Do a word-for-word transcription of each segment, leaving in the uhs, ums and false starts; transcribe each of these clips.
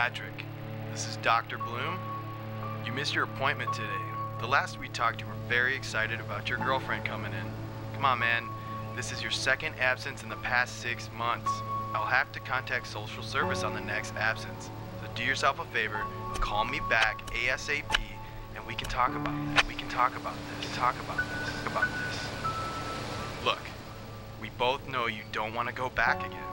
Patrick. This is Doctor Bloom. You missed your appointment today. The last we talked, you were very excited about your girlfriend coming in. Come on, man. This is your second absence in the past six months. I'll have to contact social service on the next absence. So do yourself a favor, call me back ASAP, and we can talk about this. We can talk about this. Talk about this. About this. Look, we both know you don't want to go back again.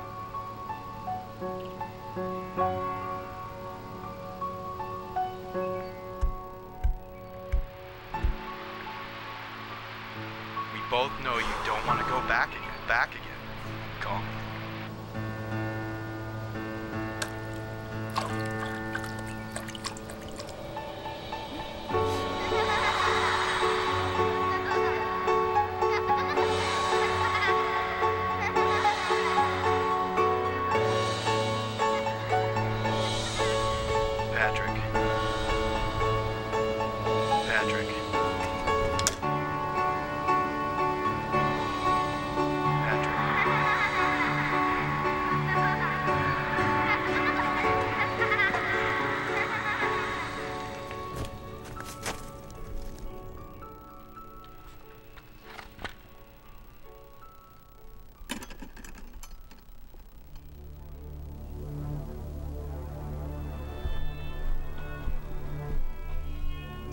We both know you don't want to go back again. Back again. Call me.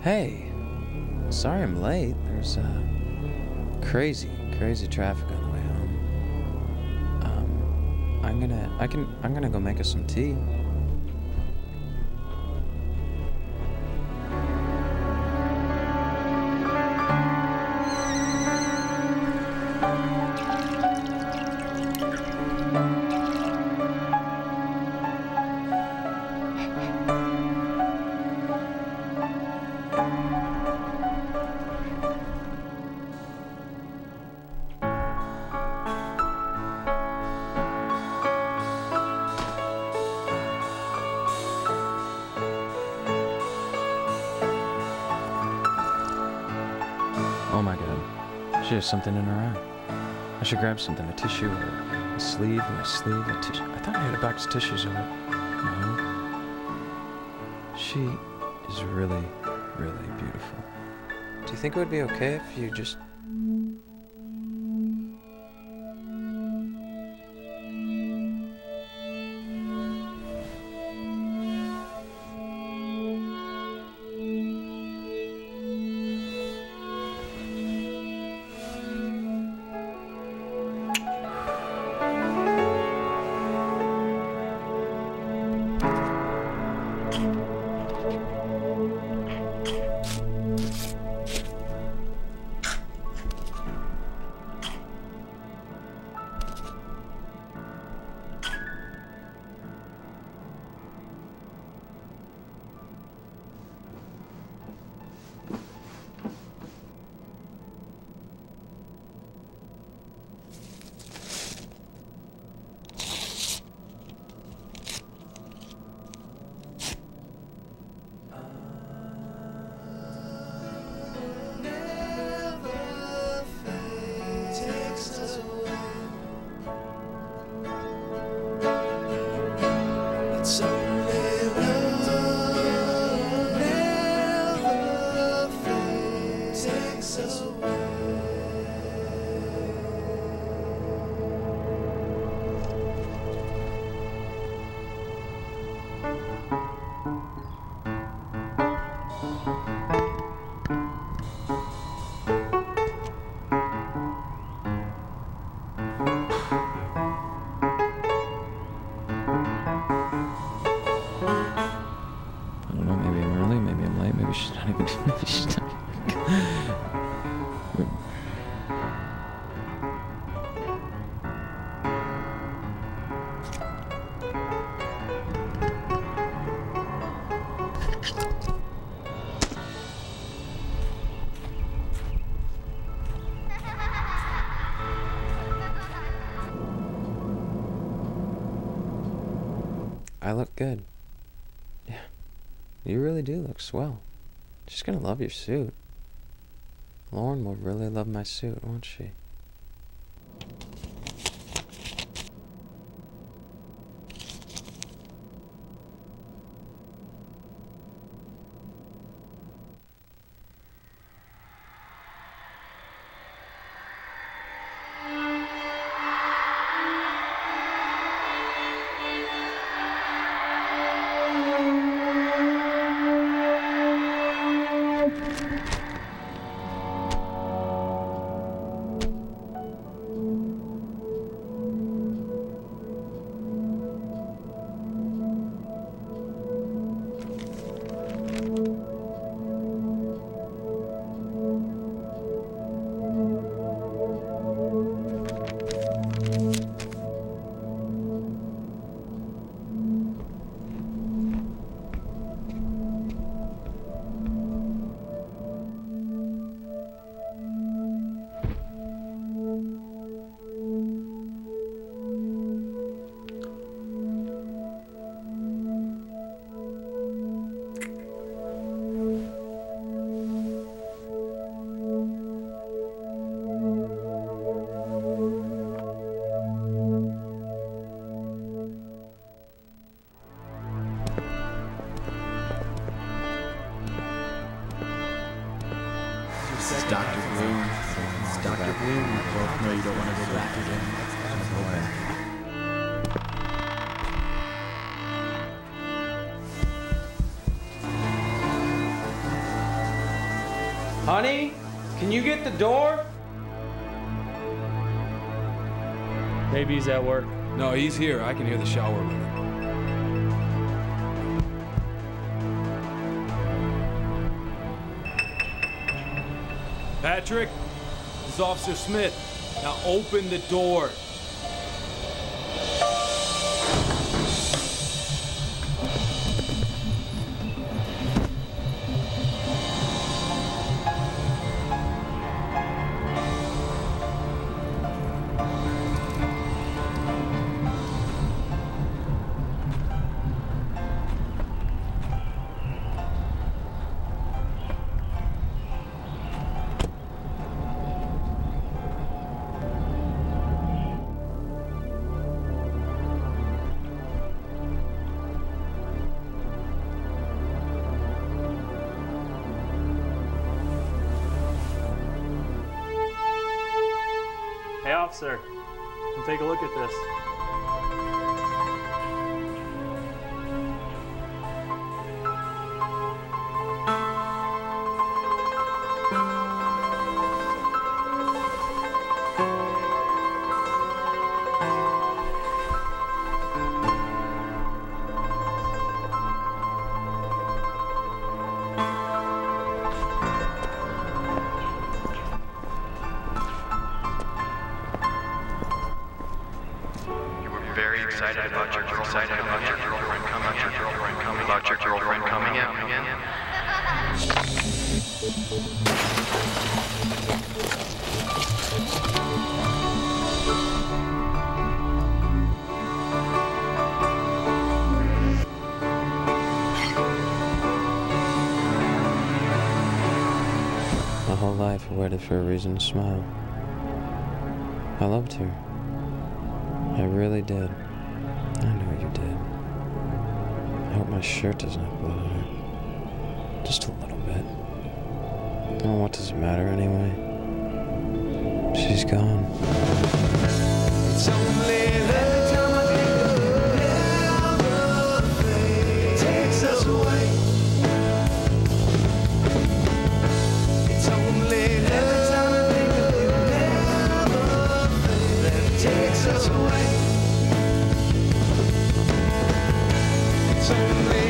Hey, sorry I'm late. There's uh, crazy, crazy traffic on the way home. Um, I'm gonna, I can, I'm gonna go make us some tea. Oh my God, she has something in her eye. I should grab something, a tissue, a sleeve, and a sleeve, a tissue. I thought I had a box of tissues in it. No. She is really, really beautiful. Do you think it would be okay if you just... I look good. Yeah, you really do look swell. She's gonna love your suit. Lauren will really love my suit, won't she? Honey, can you get the door? Baby's at work. No, he's here. I can hear the shower running. Patrick, this is Officer Smith. Now open the door. Officer, come take a look at this. Excited about your girlfriend coming about your girlfriend coming your girlfriend coming about your girlfriend coming in. My whole life I waited for a reason to smile. I loved her. I really did. I know you did. I hope my shirt does not blow out. Just a little bit. Oh, what does it matter anyway? She's gone. It's only every time I think of everything, it takes us away. It's only every time I think of everything, that takes us away. Something